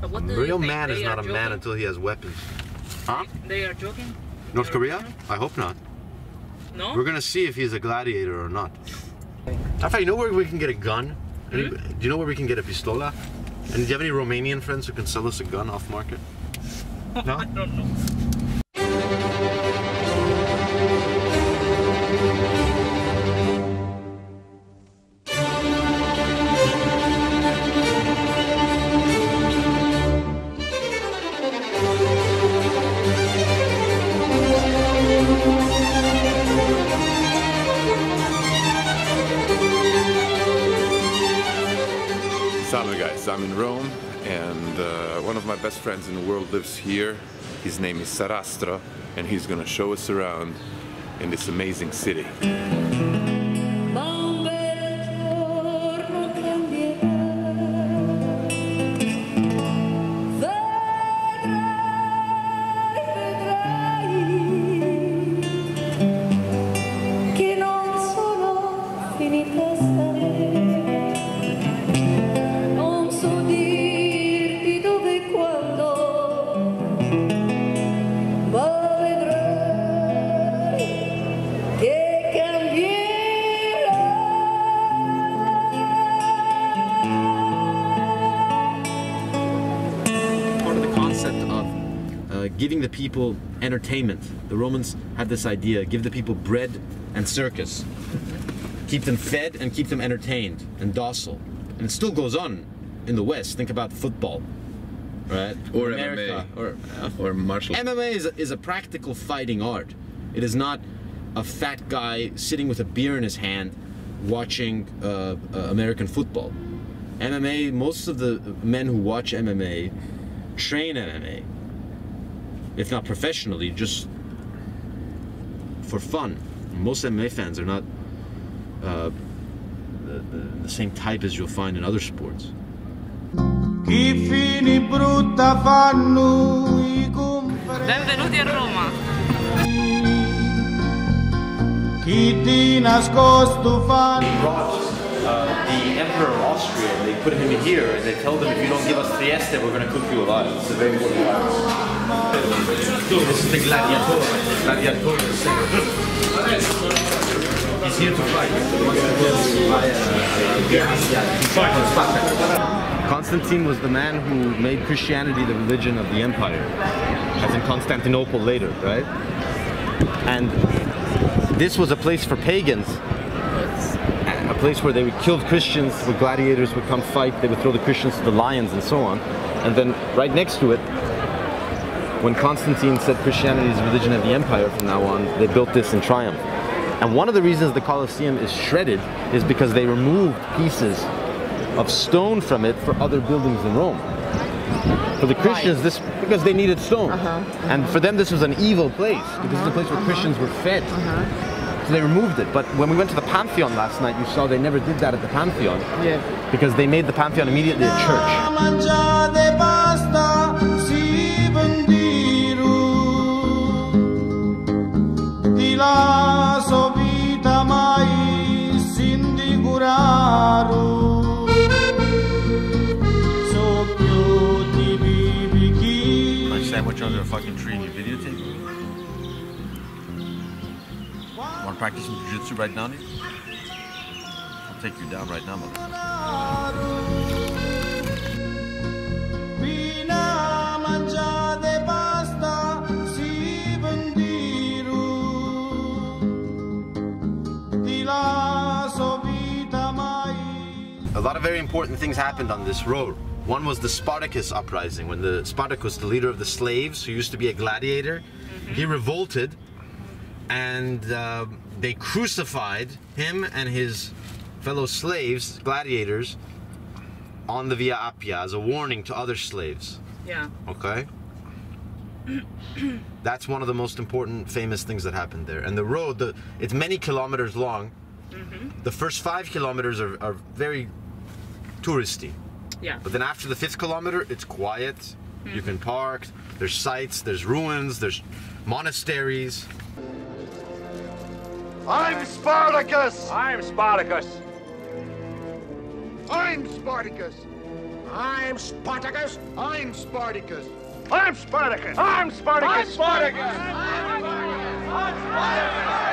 So what do you real man is not a man until he has weapons. Huh? They are joking? North Korea? I hope not. No? We're gonna see if he's a gladiator or not. In fact, you know where we can get a gun? Mm-hmm. Do you know where we can get a pistola? And do you have any Romanian friends who can sell us a gun off market? No? I don't know. Salve guys, I'm in Rome and one of my best friends in the world lives here. His name is Sarastro and he's gonna show us around in this amazing city. Giving the people entertainment. The Romans had this idea, give the people bread and circus. Keep them fed and keep them entertained and docile. And it still goes on in the West. Think about football, right? Or America, MMA. Or martial. MMA is a practical fighting art. It is not a fat guy sitting with a beer in his hand watching American football. MMA, most of the men who watch MMA train MMA. If not professionally, just for fun. Most MMA fans are not the same type as you'll find in other sports. Benvenuti a Roma. The Emperor of Austria, they put him here and they tell them, if you don't give us Trieste, we're going to cook you alive. It's a very important This is the gladiator. He's here to fight. Constantine was the man who made Christianity the religion of the empire, as in Constantinople later, right? And this was a place for pagans. A place where they would kill Christians, where gladiators would come fight, they would throw the Christians to the lions and so on. And then right next to it, when Constantine said Christianity is the religion of the empire from now on, they built this in triumph. And one of the reasons the Colosseum is shredded is because they removed pieces of stone from it for other buildings in Rome. For the Christians, this because they needed stone. And for them this was an evil place, because it's a place where Christians were fed. They removed it, but when we went to the Pantheon last night, you saw they never did that at the Pantheon. Yeah. Because they made the Pantheon immediately a church. My sandwich under a fucking tree and you videotape. Want to practice some jiu-jitsu right now, dude? I'll take you down right now, motherfucker. A lot of very important things happened on this road. One was the Spartacus uprising, when the Spartacus, the leader of the slaves, who used to be a gladiator, he revolted. And they crucified him and his fellow slaves, gladiators, on the Via Appia as a warning to other slaves. Yeah. Okay? That's one of the most important, famous things that happened there. And the road, it's many kilometers long. The first 5 kilometers are very touristy. Yeah. But then after the 5th kilometer, it's quiet. You can park. There's sights, there's ruins, there's monasteries. I'm Spartacus! I'm Spartacus! I'm Spartacus! I'm Spartacus. I'm Spartacus. I'm Spartacus. I'm Spartacus. I'm Spartacus. I'm Spartacus. I'm Spartacus. I'm Spartacus.